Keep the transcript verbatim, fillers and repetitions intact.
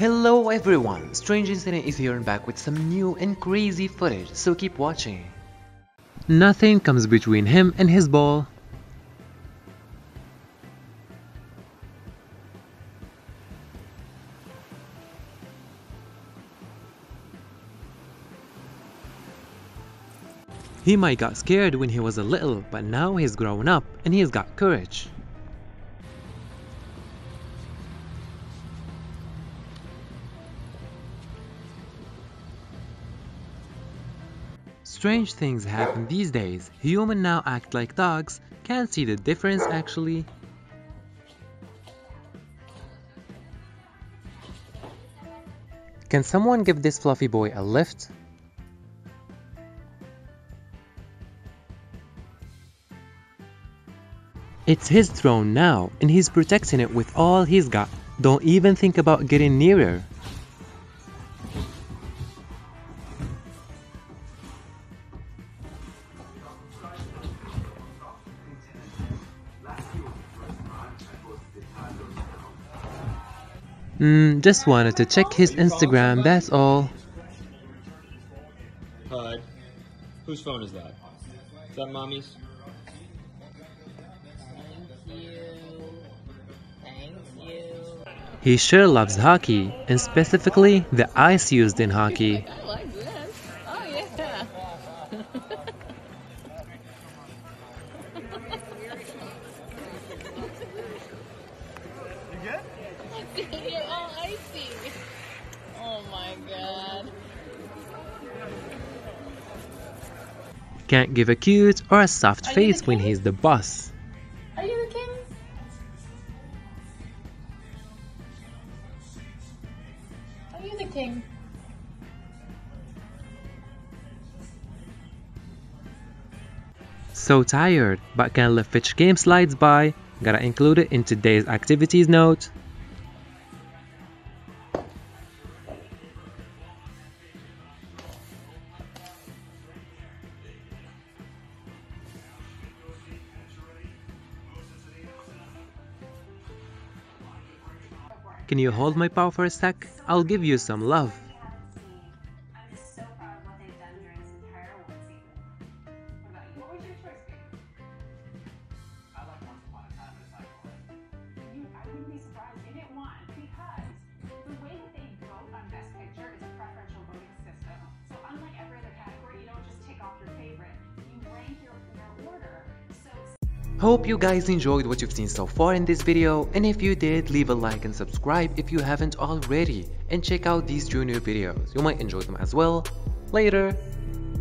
Hello everyone, Strange Incident is here and back with some new and crazy footage, so keep watching. Nothing comes between him and his ball. He might got scared when he was a little, but now he's grown up and he's got courage. Strange things happen these days. Humans now act like dogs. Can't see the difference actually. Can someone give this fluffy boy a lift? It's his throne now and he's protecting it with all he's got. Don't even think about getting nearer. Mm, just wanted to check his Instagram, that's all. Hi. Whose phone is that? Is that mommy's? Thank you. Thank you. He sure loves hockey, and specifically the ice used in hockey. I like this. Oh yeah. You good? You're all icy. Oh my god. Can't give a cute or a soft Are face when he's the boss. Are you the king? Are you the king? So tired, but can't let Fitch game slides by. Gotta include it in today's activities note. Can you hold my paw for a sec? I'll give you some love. I'm so proud of what they've done during this entire award season. What about you? What would your choice be? I like Once Upon a Time Recycling. I wouldn't be surprised if you didn't want, because the way that they vote on Best Picture is a preferential voting system. So unlike every other category, you don't just take off your favorite. You rank your, your order. So hope you guys enjoyed what you've seen so far in this video, and if you did, leave a like and subscribe if you haven't already, and check out these junior videos, you might enjoy them as well. Later!